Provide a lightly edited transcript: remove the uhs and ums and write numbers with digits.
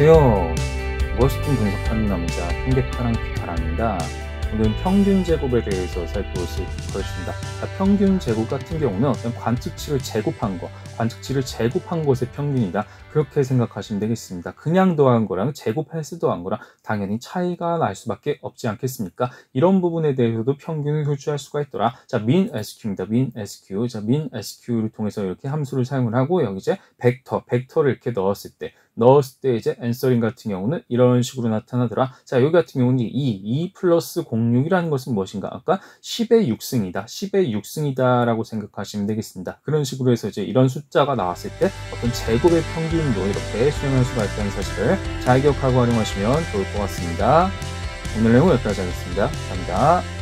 안녕하세요. 무엇이든 분석하는 남자 통계파랑 파랑입니다. 오늘은 평균 제곱에 대해서 살펴보실 것입니다. 평균 제곱 같은 경우는 관측치를 제곱한 것의 평균이다, 그렇게 생각하시면 되겠습니다. 그냥 더한 거랑 제곱해서 더한 거랑 당연히 차이가 날 수밖에 없지 않겠습니까? 이런 부분에 대해서도 평균을 도출할 수가 있더라. 자, minsq입니다. minsq. 자, minsq를 통해서 이렇게 함수를 사용을 하고 여기 이제 벡터를 이렇게 넣었을 때 이제 answering 같은 경우는 이런 식으로 나타나더라. 자, 여기 같은 경우는 2 플러스 06이라는 것은 무엇인가? 아까 10의 6승이다라고 생각하시면 되겠습니다. 그런 식으로 해서 이제 이런 숫자가 나왔을 때 어떤 제곱의 평균도 이렇게 수행할 수가 있다는 사실을 잘 기억하고 활용하시면 좋을 것 같습니다. 오늘 내용 여기까지 하겠습니다. 감사합니다.